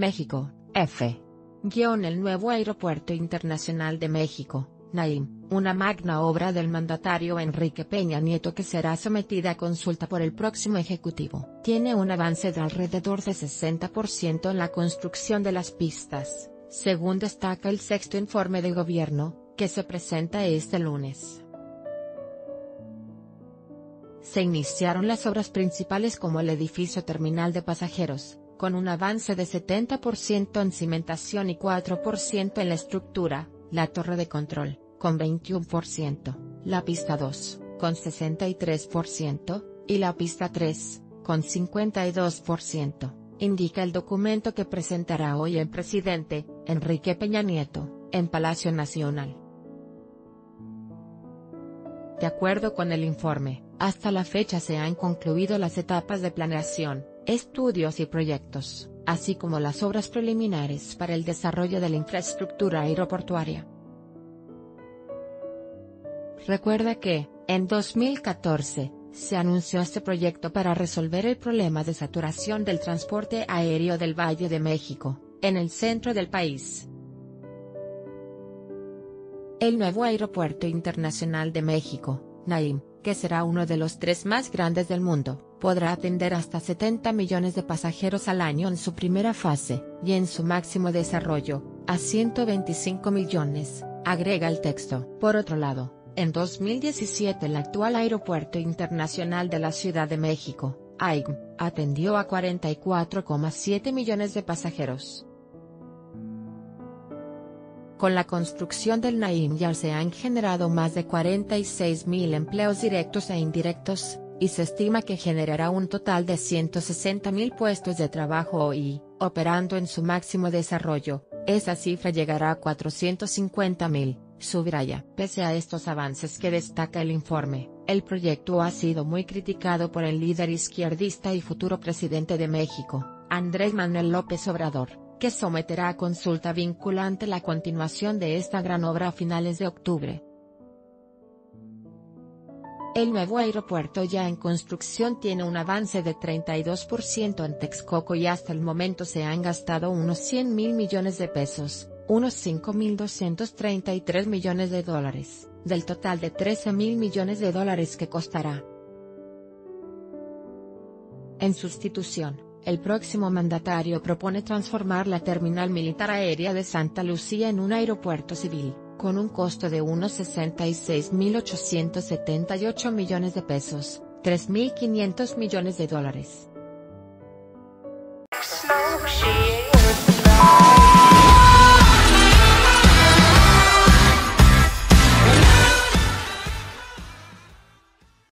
México, EFE. El nuevo Aeropuerto Internacional de México, NAIM, una magna obra del mandatario Enrique Peña Nieto que será sometida a consulta por el próximo Ejecutivo. Tiene un avance de alrededor de 60% en la construcción de las pistas, según destaca el sexto informe de gobierno, que se presenta este lunes. Se iniciaron las obras principales como el edificio terminal de pasajeros, con un avance de 70% en cimentación y 4% en la estructura, la torre de control, con 21%, la pista 2, con 63%, y la pista 3, con 52%, indica el documento que presentará hoy el presidente, Enrique Peña Nieto, en Palacio Nacional. De acuerdo con el informe, hasta la fecha se han concluido las etapas de planeación, estudios y proyectos, así como las obras preliminares para el desarrollo de la infraestructura aeroportuaria. Recuerda que, en 2014, se anunció este proyecto para resolver el problema de saturación del transporte aéreo del Valle de México, en el centro del país. El nuevo Aeropuerto Internacional de México, NAIM, que será uno de los 3 más grandes del mundo, podrá atender hasta 70 millones de pasajeros al año en su primera fase, y en su máximo desarrollo, a 125 millones, agrega el texto. Por otro lado, en 2017 el actual Aeropuerto Internacional de la Ciudad de México, AICM, atendió a 44,7 millones de pasajeros. Con la construcción del NAIM ya se han generado más de 46,000 empleos directos e indirectos, y se estima que generará un total de 160,000 puestos de trabajo y, operando en su máximo desarrollo, esa cifra llegará a 450,000, subraya. Pese a estos avances que destaca el informe, el proyecto ha sido muy criticado por el líder izquierdista y futuro presidente de México, Andrés Manuel López Obrador, que someterá a consulta vinculante la continuación de esta gran obra a finales de octubre. El nuevo aeropuerto ya en construcción tiene un avance de 32% en Texcoco y hasta el momento se han gastado unos 100,000 millones de pesos, unos 5,233 millones de dólares, del total de 13,000 millones de dólares que costará. En sustitución, el próximo mandatario propone transformar la terminal militar aérea de Santa Lucía en un aeropuerto civil, con un costo de unos 66,878 millones de pesos, 3,500 millones de dólares.